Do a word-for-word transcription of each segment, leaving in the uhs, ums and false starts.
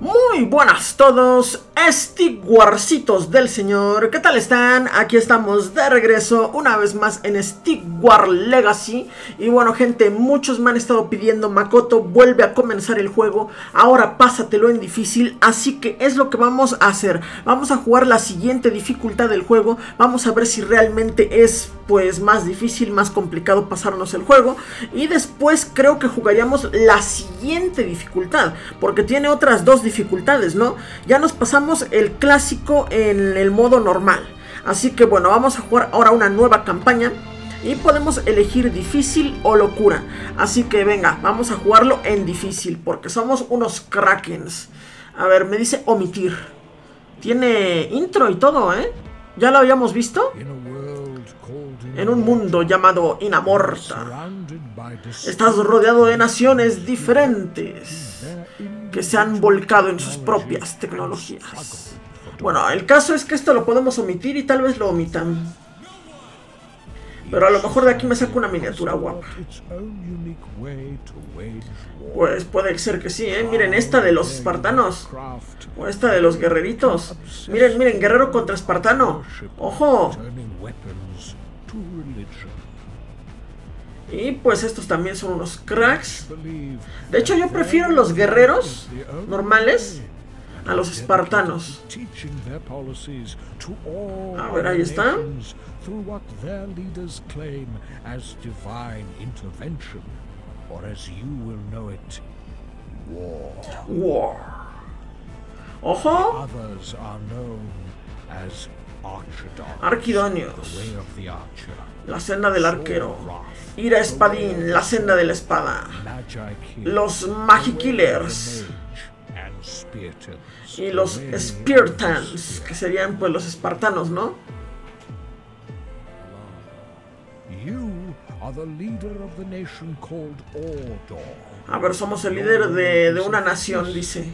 Muy buenas a todos, Stick Warcitos del señor, ¿qué tal están? Aquí estamos de regreso una vez más en Stick War Legacy. Y bueno gente, muchos me han estado pidiendo: Makoto, vuelve a comenzar el juego, ahora pásatelo en difícil. Así que es lo que vamos a hacer, vamos a jugar la siguiente dificultad del juego. Vamos a ver si realmente es pues más difícil, más complicado pasarnos el juego. Y después creo que jugaríamos la siguiente dificultad, porque tiene otras dos dificultades, ¿no? Ya nos pasamos el clásico en el modo normal. Así que bueno, vamos a jugar ahora una nueva campaña y podemos elegir difícil o locura. Así que venga, vamos a jugarlo en difícil, porque somos unos krakens. A ver, me dice omitir. Tiene intro y todo, ¿eh? Ya lo habíamos visto. En un mundo llamado Inamorta, estás rodeado de naciones diferentes que se han volcado en sus propias tecnologías. Bueno, el caso es que esto lo podemos omitir y tal vez lo omitan. Pero a lo mejor de aquí me saco una miniatura guapa. Pues puede ser que sí, ¿eh? Miren esta de los espartanos. O esta de los guerreritos. Miren, miren, guerrero contra espartano. ¡Ojo! Y pues estos también son unos cracks. De hecho yo prefiero los guerreros normales a los espartanos. A ver, ahí está. War. Ojo. Archidonios, la senda del arquero. Ira Espadín, la senda de la espada. Los Magikillers y los Spirtans, que serían pues los espartanos, ¿no? A ver, somos el líder de, de una nación, dice.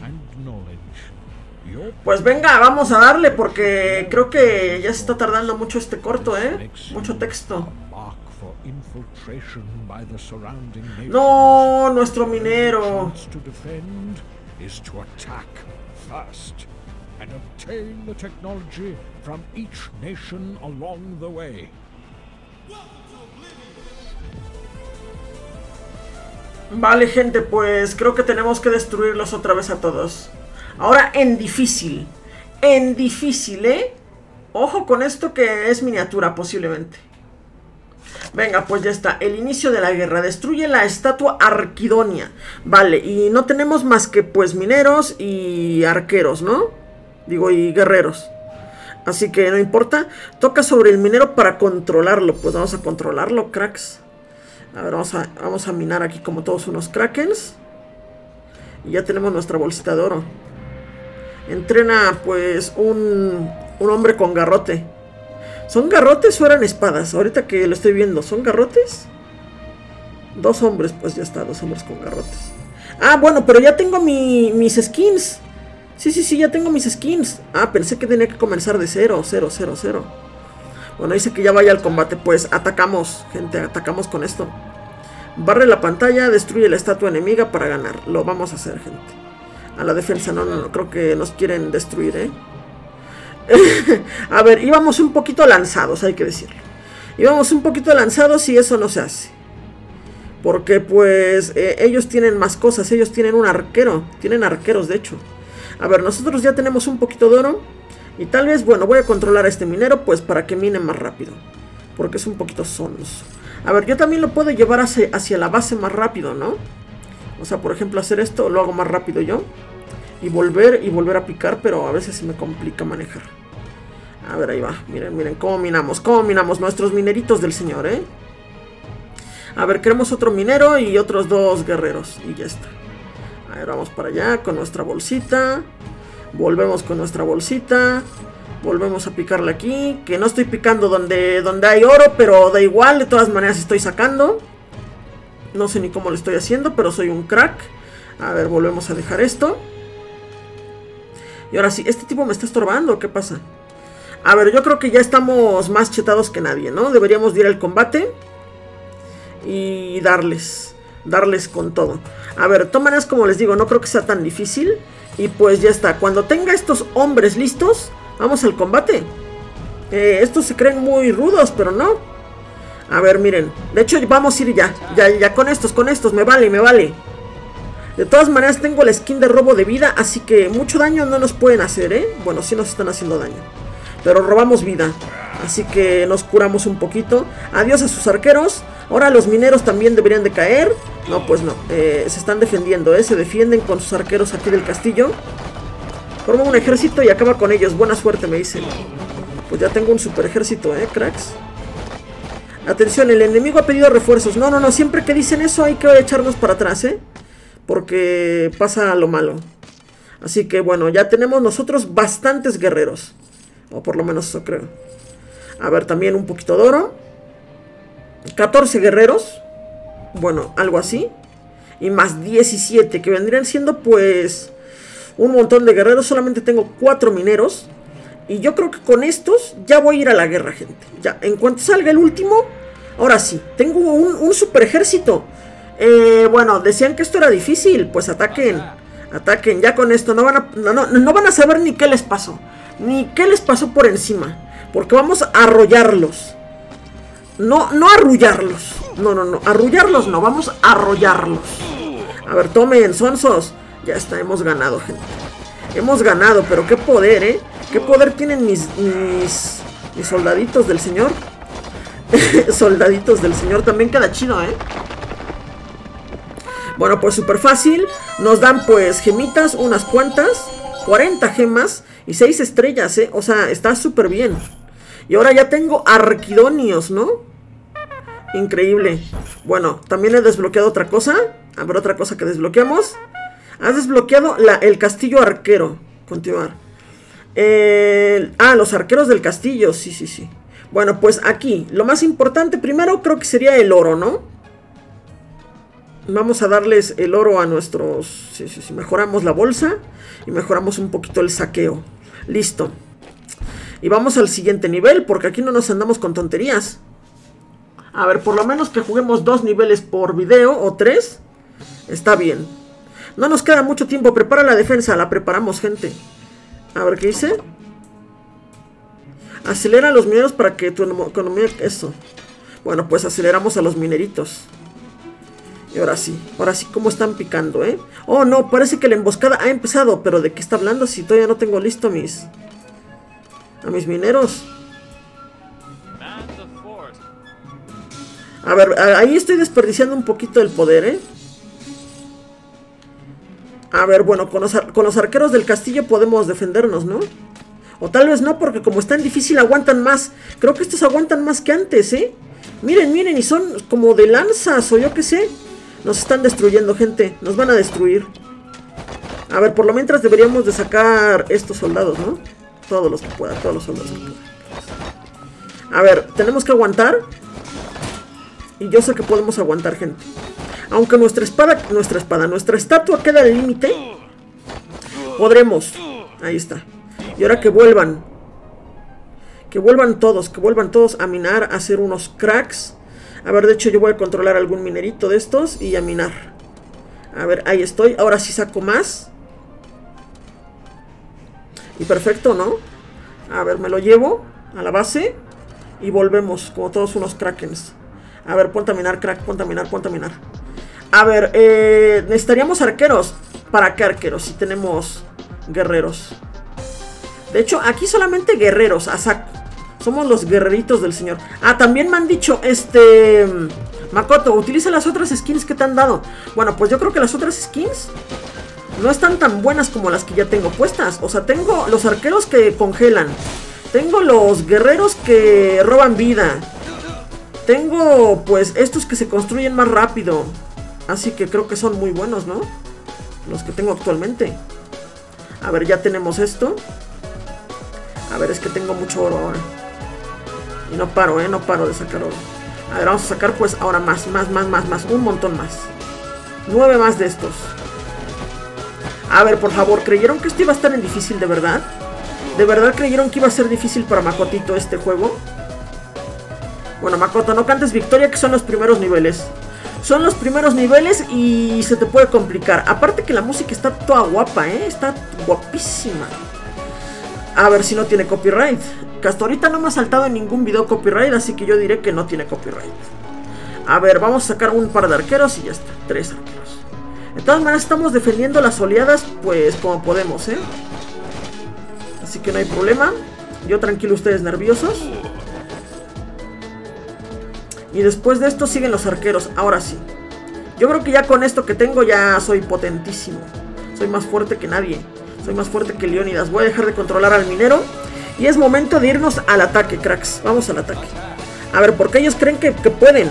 Pues venga, vamos a darle, porque creo que ya se está tardando mucho este corto, ¿eh? Mucho texto. No, nuestro minero. Vale, gente, pues creo que tenemos que destruirlos otra vez a todos. Ahora en difícil. En difícil, ¿eh? Ojo con esto que es miniatura, posiblemente. Venga, pues ya está. El inicio de la guerra. Destruye la estatua Archidonia. Vale, y no tenemos más que pues mineros y arqueros, ¿no? Digo, y guerreros. Así que no importa. Toca sobre el minero para controlarlo. Pues vamos a controlarlo, cracks. A ver, vamos a, vamos a minar aquí como todos unos krakens. Y ya tenemos nuestra bolsita de oro. Entrena pues un, un hombre con garrote. ¿Son garrotes o eran espadas? Ahorita que lo estoy viendo, ¿son garrotes? Dos hombres, pues ya está, dos hombres con garrotes. Ah, bueno, pero ya tengo mi, mis skins. Sí, sí, sí, ya tengo mis skins. Ah, pensé que tenía que comenzar de cero, cero, cero, cero. Bueno, dice que ya vaya al combate. Pues atacamos, gente, atacamos con esto. Barre la pantalla, destruye la estatua enemiga para ganar. Lo vamos a hacer, gente. A la defensa, no, no, no, creo que nos quieren destruir, ¿eh? A ver, íbamos un poquito lanzados, hay que decirlo. Íbamos un poquito lanzados y eso no se hace. Porque, pues, eh, ellos tienen más cosas, ellos tienen un arquero. Tienen arqueros, de hecho. A ver, nosotros ya tenemos un poquito de oro. Y tal vez, bueno, voy a controlar a este minero, pues, para que mine más rápido. Porque es un poquito sonos. A ver, yo también lo puedo llevar hacia, hacia la base más rápido, ¿no? O sea, por ejemplo, hacer esto, lo hago más rápido yo. Y volver, y volver a picar, pero a veces se me complica manejar. A ver, ahí va. Miren, miren, cómo minamos, cómo minamos nuestros mineritos del señor, ¿eh? A ver, queremos otro minero y otros dos guerreros. Y ya está. A ver, vamos para allá con nuestra bolsita. Volvemos con nuestra bolsita. Volvemos a picarle aquí, que no estoy picando donde, donde hay oro, pero da igual, de todas maneras estoy sacando. No sé ni cómo lo estoy haciendo, pero soy un crack. A ver, volvemos a dejar esto. Y ahora sí, ¿este tipo me está estorbando? ¿Qué pasa? A ver, yo creo que ya estamos más chetados que nadie, ¿no? Deberíamos de ir al combate. y darles, darles con todo. A ver, tómalas, como les digo, no creo que sea tan difícil. Y pues ya está, cuando tenga estos hombres listos, vamos al combate. Eh, estos se creen muy rudos, pero no. A ver, miren, de hecho vamos a ir ya, ya, ya con estos, con estos, me vale, me vale. De todas maneras tengo la skin de robo de vida, así que mucho daño no nos pueden hacer, ¿eh? Bueno, sí nos están haciendo daño, pero robamos vida, así que nos curamos un poquito. Adiós a sus arqueros. Ahora los mineros también deberían de caer. No, pues no, eh, se están defendiendo, ¿eh? Se defienden con sus arqueros aquí del castillo. Forma un ejército y acaba con ellos. Buena suerte, me dicen. Pues ya tengo un super ejército, ¿eh, cracks? Atención, el enemigo ha pedido refuerzos. No, no, no, siempre que dicen eso hay que echarnos para atrás, ¿eh? Porque pasa lo malo. Así que bueno, ya tenemos nosotros bastantes guerreros, o por lo menos eso creo. A ver, también un poquito de oro. Catorce guerreros. Bueno, algo así. Y más diecisiete, que vendrían siendo pues un montón de guerreros. Solamente tengo cuatro mineros. Y yo creo que con estos ya voy a ir a la guerra, gente. Ya, en cuanto salga el último. Ahora sí, tengo un, un super ejército. Eh, bueno, decían que esto era difícil. Pues ataquen, ataquen. Ya con esto no van a, no, no, no van a saber ni qué les pasó, ni qué les pasó por encima, porque vamos a arrollarlos. No, no arrullarlos. No, no, no, arrullarlos no, vamos a arrollarlos. A ver, tomen, sonsos. Ya está, hemos ganado, gente. Hemos ganado, pero qué poder, eh qué poder tienen mis, mis, mis soldaditos del señor. Soldaditos del señor, también queda chido, eh bueno, pues súper fácil. Nos dan pues gemitas, unas cuantas, cuarenta gemas y seis estrellas, ¿eh? O sea, está súper bien. Y ahora ya tengo Archidonios, ¿no? Increíble. Bueno, también he desbloqueado otra cosa. A ver, otra cosa que desbloqueamos. Has desbloqueado la, el castillo arquero. Continuar. El, ah, los arqueros del castillo. Sí, sí, sí. Bueno, pues aquí, lo más importante primero creo que sería el oro, ¿no? Vamos a darles el oro a nuestros... Sí, sí, sí. Mejoramos la bolsa y mejoramos un poquito el saqueo. Listo. Y vamos al siguiente nivel, porque aquí no nos andamos con tonterías. A ver, por lo menos que juguemos dos niveles por video o tres. Está bien. No nos queda mucho tiempo. Prepara la defensa. La preparamos, gente. A ver, ¿qué hice? Acelera a los mineros para que tu economía... Eso. Bueno, pues aceleramos a los mineritos. Y ahora sí, ahora sí, cómo están picando, ¿eh? Oh, no, parece que la emboscada ha empezado. ¿Pero de qué está hablando si todavía no tengo listo a mis... a mis mineros? A ver, ahí estoy desperdiciando un poquito el poder, ¿eh? A ver, bueno, con los, ar con los arqueros del castillo podemos defendernos, ¿no? O tal vez no, porque como es tan difícil aguantan más. Creo que estos aguantan más que antes, ¿eh? Miren, miren, y son como de lanzas o yo qué sé. Nos están destruyendo, gente. Nos van a destruir. A ver, por lo mientras deberíamos de sacar estos soldados, ¿no? Todos los que pueda, todos los soldados que pueda. A ver, tenemos que aguantar. Y yo sé que podemos aguantar, gente. Aunque nuestra espada, nuestra espada, nuestra estatua queda al límite. Podremos. Ahí está. Y ahora que vuelvan. Que vuelvan todos, que vuelvan todos a minar, a hacer unos cracks. A ver, de hecho yo voy a controlar algún minerito de estos y a minar. A ver, ahí estoy. Ahora sí saco más. Y perfecto, ¿no? A ver, me lo llevo a la base y volvemos como todos unos krakens. A ver, ponte a minar, crack, ponte a minar, ponte a minar. A ver, eh, necesitaríamos arqueros. ¿Para qué arqueros? Si tenemos guerreros. De hecho, aquí solamente guerreros, a saco. Somos los guerreritos del señor. Ah, también me han dicho, este... Makoto, utiliza las otras skins que te han dado. Bueno, pues yo creo que las otras skins no están tan buenas como las que ya tengo puestas. O sea, tengo los arqueros que congelan. Tengo los guerreros que roban vida. Tengo, pues, estos que se construyen más rápido. Así que creo que son muy buenos, ¿no? Los que tengo actualmente. A ver, ya tenemos esto. A ver, es que tengo mucho oro ahora. Y no paro, ¿eh? No paro de sacar oro. A ver, vamos a sacar pues ahora más, más, más, más, más. Un montón más. Nueve más de estos. A ver, por favor, ¿creyeron que esto iba a estar en difícil de verdad? ¿De verdad creyeron que iba a ser difícil para Makotito este juego? Bueno, Makoto, no cantes victoria, que son los primeros niveles. Son los primeros niveles y se te puede complicar. Aparte que la música está toda guapa, ¿eh? Está guapísima. A ver si no tiene copyright. Que hasta ahorita no me ha saltado en ningún video copyright, así que yo diré que no tiene copyright. A ver, vamos a sacar un par de arqueros y ya está. Tres arqueros. De todas maneras, estamos defendiendo las oleadas, pues, como podemos, ¿eh? Así que no hay problema. Yo tranquilo, ustedes nerviosos. Y después de esto siguen los arqueros, ahora sí. Yo creo que ya con esto que tengo ya soy potentísimo. Soy más fuerte que nadie. Soy más fuerte que Leónidas. Voy a dejar de controlar al minero. Y es momento de irnos al ataque, cracks. Vamos al ataque. A ver, porque ellos creen que, que pueden.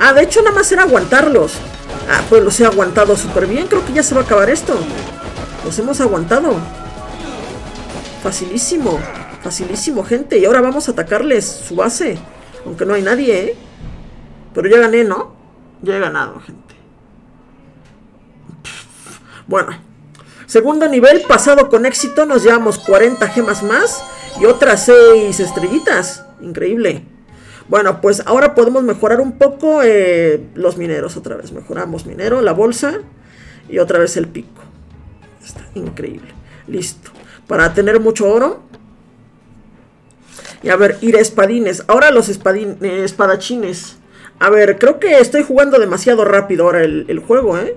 Ah, de hecho nada más era aguantarlos. Ah, pues los he aguantado súper bien. Creo que ya se va a acabar esto. Los hemos aguantado. Facilísimo. Facilísimo, gente. Y ahora vamos a atacarles su base. Aunque no hay nadie, ¿eh? Pero ya gané, ¿no? Ya he ganado, gente. Bueno. Segundo nivel, pasado con éxito. Nos llevamos cuarenta gemas más. Y otras seis estrellitas. Increíble. Bueno, pues ahora podemos mejorar un poco eh, los mineros otra vez. Mejoramos minero, la bolsa. Y otra vez el pico. Está increíble. Listo. Para tener mucho oro. Y a ver, ir a espadines. Ahora los espadín, eh, espadachines. A ver, creo que estoy jugando demasiado rápido ahora el, el juego, ¿eh?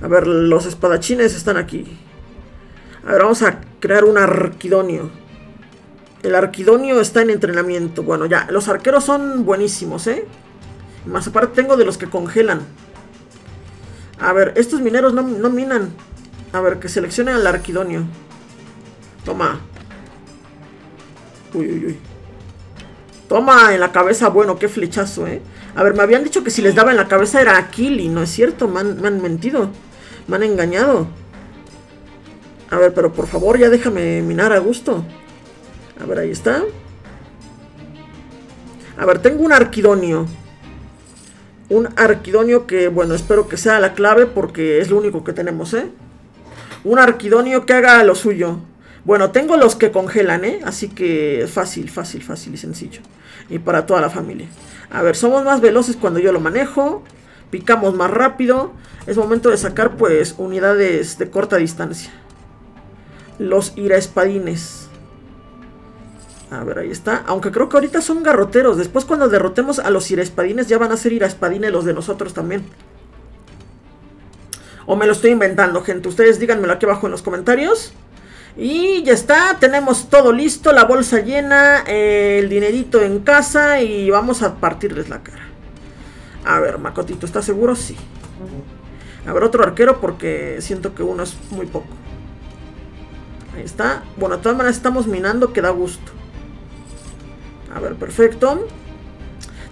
A ver, los espadachines están aquí. A ver, vamos a crear un arquidonio. El arquidonio está en entrenamiento. Bueno, ya, los arqueros son buenísimos, ¿eh? Más aparte tengo de los que congelan. A ver, estos mineros no, no minan. A ver, que seleccionen al arquidonio. Toma. Uy, uy, uy. Toma, en la cabeza, bueno, qué flechazo, eh. A ver, me habían dicho que si les daba en la cabeza era a kill y no es cierto, me han, me han mentido. Me han engañado. A ver, pero por favor, ya déjame minar a gusto. A ver, ahí está. A ver, tengo un arquidonio. Un arquidonio que, bueno, espero que sea la clave porque es lo único que tenemos, eh. Un arquidonio que haga lo suyo. Bueno, tengo los que congelan, ¿eh? Así que fácil, fácil, fácil y sencillo. Y para toda la familia. A ver, somos más veloces cuando yo lo manejo. Picamos más rápido. Es momento de sacar, pues, unidades de corta distancia. Los Ira Espadines. A ver, ahí está. Aunque creo que ahorita son garroteros. Después cuando derrotemos a los Ira Espadines ya van a ser Ira Espadines los de nosotros también. O me lo estoy inventando, gente. Ustedes díganmelo aquí abajo en los comentarios. Y ya está, tenemos todo listo, la bolsa llena, eh, el dinerito en casa y vamos a partirles la cara. A ver, Makotito, ¿estás seguro? Sí. A ver, otro arquero porque siento que uno es muy poco. Ahí está. Bueno, de todas maneras estamos minando que da gusto. A ver, perfecto.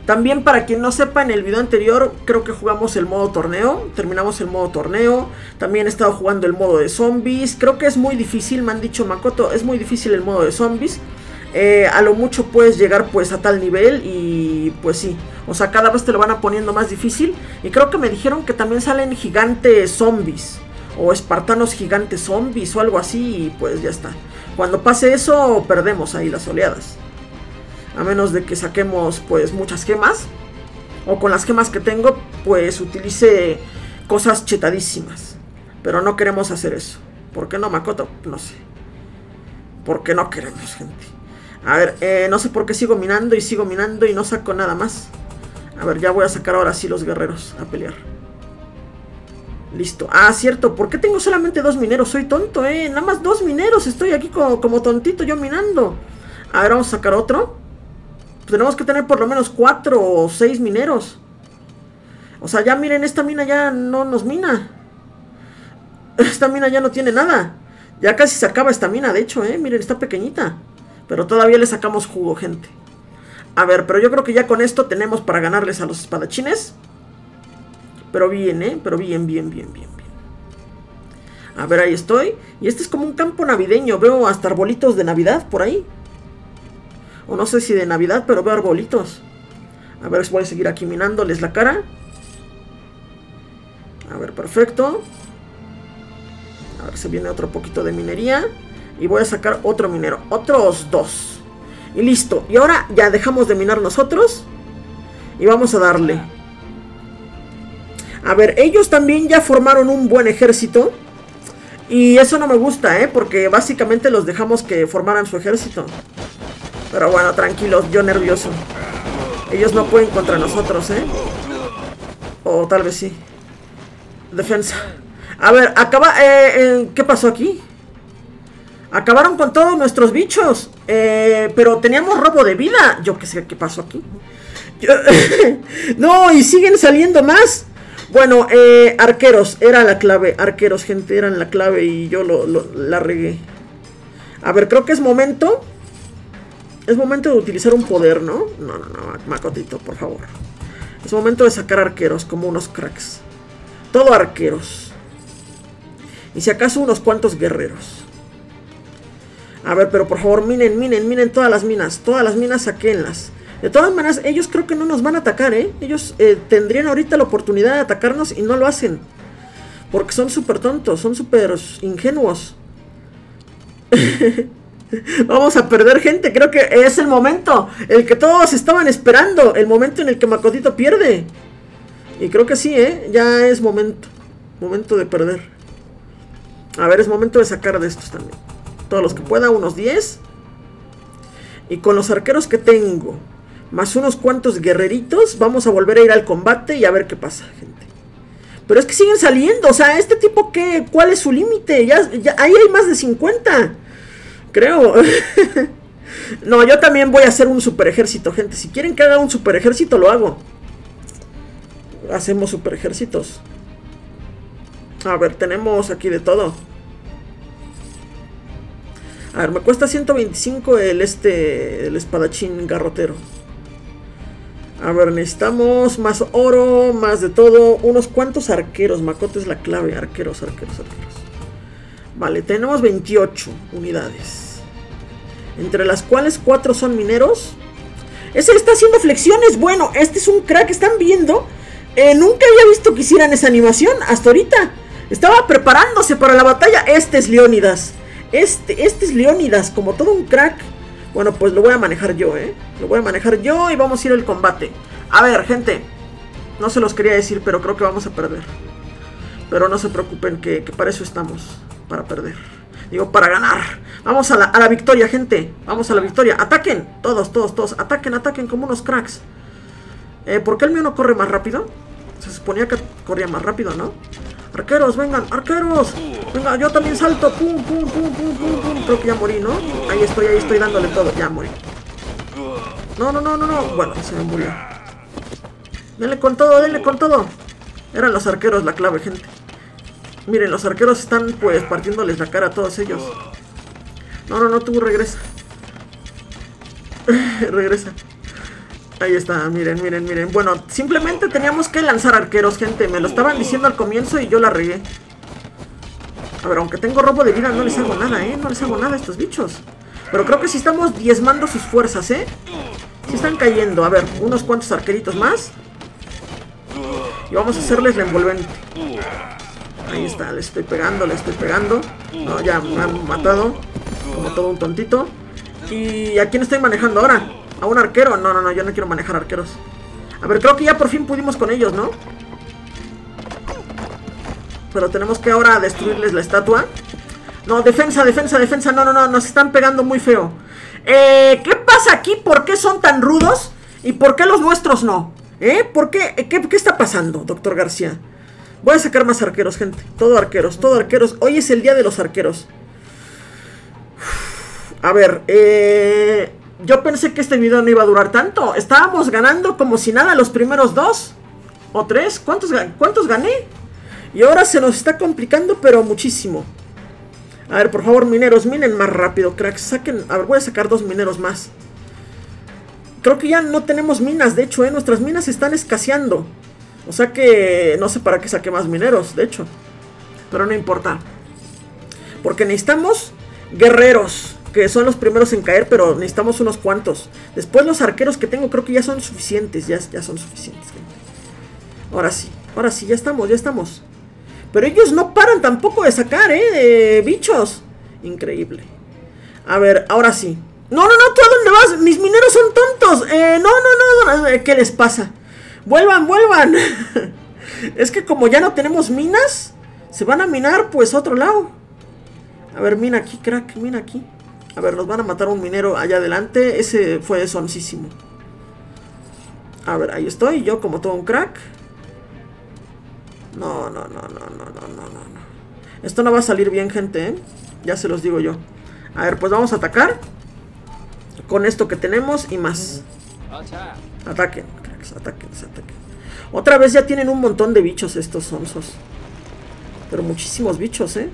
También para quien no sepa, en el video anterior creo que jugamos el modo torneo, terminamos el modo torneo, también he estado jugando el modo de zombies, creo que es muy difícil, me han dicho Makoto, es muy difícil el modo de zombies, eh, a lo mucho puedes llegar pues a tal nivel y pues sí, o sea cada vez te lo van a poniendo más difícil y creo que me dijeron que también salen gigantes zombies o espartanos gigantes zombies o algo así y pues ya está, cuando pase eso perdemos ahí las oleadas. A menos de que saquemos, pues, muchas gemas. O con las gemas que tengo, pues, utilice cosas chetadísimas. Pero no queremos hacer eso. ¿Por qué no, Makoto? No sé. ¿Por qué no queremos, gente? A ver, eh, no sé por qué sigo minando y sigo minando y no saco nada más. A ver, ya voy a sacar ahora sí los guerreros a pelear. Listo. Ah, cierto. ¿Por qué tengo solamente dos mineros? Soy tonto, ¿eh? Nada más dos mineros. Estoy aquí como, como tontito yo minando. A ver, vamos a sacar otro. Tenemos que tener por lo menos cuatro o seis mineros. O sea, ya miren, esta mina ya no nos mina. Esta mina ya no tiene nada. Ya casi se acaba esta mina, de hecho, eh. Miren, está pequeñita. Pero todavía le sacamos jugo, gente. A ver, pero yo creo que ya con esto tenemos para ganarles a los espadachines. Pero bien, eh. Pero bien, bien, bien, bien, bien. A ver, ahí estoy. Y este es como un campo navideño. Veo hasta arbolitos de Navidad por ahí. O no sé si de Navidad, pero veo arbolitos. A ver, voy a seguir aquí minándoles la cara. A ver, perfecto. A ver, se viene otro poquito de minería. Y voy a sacar otro minero. Otros dos. Y listo. Y ahora ya dejamos de minar nosotros. Y vamos a darle. A ver, ellos también ya formaron un buen ejército. Y eso no me gusta, ¿eh? Porque básicamente los dejamos que formaran su ejército. Pero bueno, tranquilos, yo nervioso. Ellos no pueden contra nosotros, ¿eh? O tal vez sí. Defensa. A ver, acaba... Eh, eh, ¿qué pasó aquí? Acabaron con todos nuestros bichos. Eh, pero teníamos robo de vida. Yo qué sé qué pasó aquí. Yo, no, y siguen saliendo más. Bueno, eh, arqueros. Era la clave. Arqueros, gente, eran la clave y yo lo, lo, la regué. A ver, creo que es momento. Es momento de utilizar un poder, ¿no? No, no, no, Makotito, por favor. Es momento de sacar arqueros como unos cracks. Todo arqueros. Y si acaso unos cuantos guerreros. A ver, pero por favor, minen, minen, minen todas las minas. Todas las minas, saquenlas. De todas maneras, ellos creo que no nos van a atacar, ¿eh? Ellos eh, tendrían ahorita la oportunidad de atacarnos y no lo hacen. Porque son súper tontos, son súper ingenuos. Vamos a perder, gente. Creo que es el momento. El que todos estaban esperando. El momento en el que Makotito pierde. Y creo que sí, ¿eh? Ya es momento. Momento de perder. A ver, es momento de sacar de estos también. Todos los que pueda, unos diez. Y con los arqueros que tengo, más unos cuantos guerreritos, vamos a volver a ir al combate y a ver qué pasa, gente. Pero es que siguen saliendo, o sea, este tipo, ¿qué? ¿Cuál es su límite? Ya, ya, ahí hay más de cincuenta, creo. No, yo también voy a hacer un super ejército, gente. Si quieren que haga un super ejército, lo hago. Hacemos super ejércitos. A ver, tenemos aquí de todo. A ver, me cuesta ciento veinticinco el este, el espadachín garrotero. A ver, necesitamos más oro, más de todo. Unos cuantos arqueros, Makoto es la clave. Arqueros, arqueros, arqueros. Vale, tenemos veintiocho unidades. Entre las cuales cuatro son mineros. Ese está haciendo flexiones. Bueno, este es un crack, ¿están viendo? Eh, nunca había visto que hicieran esa animación hasta ahorita. Estaba preparándose para la batalla. Este es Leónidas. Este, este es Leónidas, como todo un crack. Bueno, pues lo voy a manejar yo, ¿eh? Lo voy a manejar yo y vamos a ir al combate. A ver, gente. No se los quería decir, pero creo que vamos a perder. Pero no se preocupen, que, que para eso estamos. Para perder. Digo, para ganar. Vamos a la, a la victoria, gente. Vamos a la victoria. ¡Ataquen! Todos, todos, todos. Ataquen, ataquen como unos cracks. Eh, ¿por qué el mío no corre más rápido? Se suponía que corría más rápido, ¿no? Arqueros, vengan, arqueros. Venga, yo también salto. Pum, pum, pum, pum, pum, pum. Creo que ya morí, ¿no? Ahí estoy, ahí estoy dándole todo. Ya morí. No, no, no, no, no. Bueno, se me murió. Denle con todo, denle con todo. Eran los arqueros la clave, gente. Miren, los arqueros están pues partiéndoles la cara a todos ellos. No, no, no, tú regresa. Regresa. Ahí está, miren, miren, miren. Bueno, simplemente teníamos que lanzar arqueros, gente. Me lo estaban diciendo al comienzo y yo la regué. A ver, aunque tengo robo de vida, no les hago nada, ¿eh? No les hago nada a estos bichos. Pero creo que sí estamos diezmando sus fuerzas, ¿eh? Sí están cayendo. A ver, unos cuantos arqueritos más. Y vamos a hacerles la envolvente. Ahí está, le estoy pegando, le estoy pegando. No, ya me han matado. Como todo un tontito. ¿Y a quién estoy manejando ahora? ¿A un arquero? No, no, no, yo no quiero manejar arqueros. A ver, creo que ya por fin pudimos con ellos, ¿no? Pero tenemos que ahora destruirles la estatua. No, defensa, defensa, defensa. No, no, no, nos están pegando muy feo. Eh, ¿qué pasa aquí? ¿Por qué son tan rudos? ¿Y por qué los nuestros no? ¿Eh? ¿Por qué? ¿Qué, qué está pasando, doctor García? Voy a sacar más arqueros, gente. Todo arqueros, todo arqueros. Hoy es el día de los arqueros. Uf, a ver, eh... yo pensé que este video no iba a durar tanto. Estábamos ganando como si nada los primeros dos o tres. ¿Cuántos, cuántos gané? Y ahora se nos está complicando, pero muchísimo. A ver, por favor, mineros, minen más rápido, cracks. Saquen. A ver, voy a sacar dos mineros más. Creo que ya no tenemos minas, de hecho, ¿eh? Nuestras minas están escaseando. O sea que no sé para qué saqué más mineros, de hecho. Pero no importa. Porque necesitamos guerreros. Que son los primeros en caer, pero necesitamos unos cuantos. Después los arqueros que tengo creo que ya son suficientes. Ya, ya son suficientes, gente. Ahora sí, ahora sí, ya estamos, ya estamos. Pero ellos no paran tampoco de sacar, ¿eh? De bichos. Increíble. A ver, ahora sí. No, no, no, ¿tú a dónde vas? Mis mineros son tontos. Eh, no, no, no, ¿qué les pasa? Vuelvan, vuelvan. Es que como ya no tenemos minas, se van a minar pues otro lado. A ver, mina aquí, crack, mina aquí. A ver, nos van a matar un minero allá adelante. Ese fue soncísimo. A ver, ahí estoy, yo como todo un crack. No, no, no, no, no, no, no, no. Esto no va a salir bien, gente, ¿eh? Ya se los digo yo. A ver, pues vamos a atacar con esto que tenemos y más. Ataquen, cracks, ataquen, ataquen. Otra vez ya tienen un montón de bichos estos sonsos. Pero muchísimos bichos, ¿eh?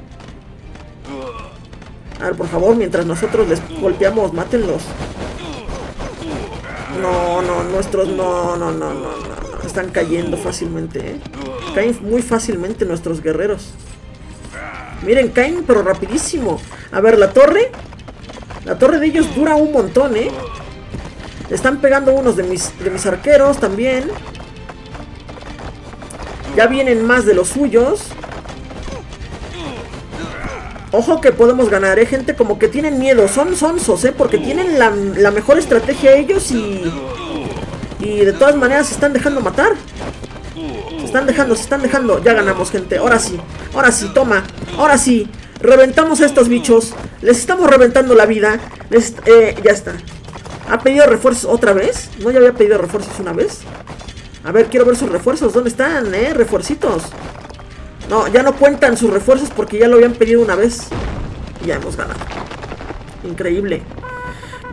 A ver, por favor, mientras nosotros les golpeamos, mátenlos. No, no, nuestros... No, no, no, no, no. Están cayendo fácilmente, ¿eh? Caen muy fácilmente nuestros guerreros. Miren, caen pero rapidísimo. A ver, la torre. La torre de ellos dura un montón, ¿eh? Están pegando unos de mis, de mis arqueros también. Ya vienen más de los suyos. Ojo que podemos ganar, ¿eh, gente? Como que tienen miedo. Son sonsos, ¿eh? Porque tienen la, la mejor estrategia ellos y... Y de todas maneras se están dejando matar. Se están dejando, se están dejando. Ya ganamos, gente. Ahora sí. Ahora sí, toma. Ahora sí. Reventamos a estos bichos. Les estamos reventando la vida. Les, eh, ya está. ¿Ha pedido refuerzos otra vez? ¿No ya había pedido refuerzos una vez? A ver, quiero ver sus refuerzos. ¿Dónde están, eh? Refuercitos. No, ya no cuentan sus refuerzos porque ya lo habían pedido una vez. Y ya hemos ganado. Increíble.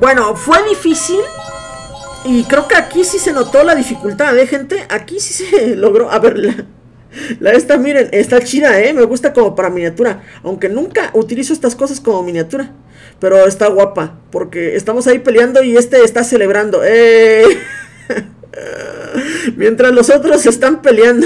Bueno, fue difícil. Y creo que aquí sí se notó la dificultad, ¿eh, gente? Aquí sí se logró. A ver, la, la esta, miren, está chida, ¿eh? Me gusta como para miniatura. Aunque nunca utilizo estas cosas como miniatura. Pero está guapa. Porque estamos ahí peleando y este está celebrando. ¡Eh! Mientras los otros están peleando.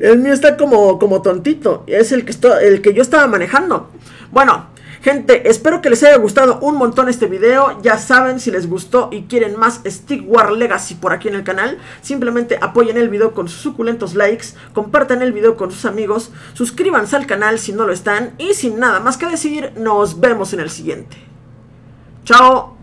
El mío está como, como tontito. Es el que, estoy, el que yo estaba manejando. Bueno... Gente, espero que les haya gustado un montón este video. Ya saben, si les gustó y quieren más Stick War Legacy por aquí en el canal, simplemente apoyen el video con sus suculentos likes, compartan el video con sus amigos, suscríbanse al canal si no lo están. Y sin nada más que decir, nos vemos en el siguiente. Chao.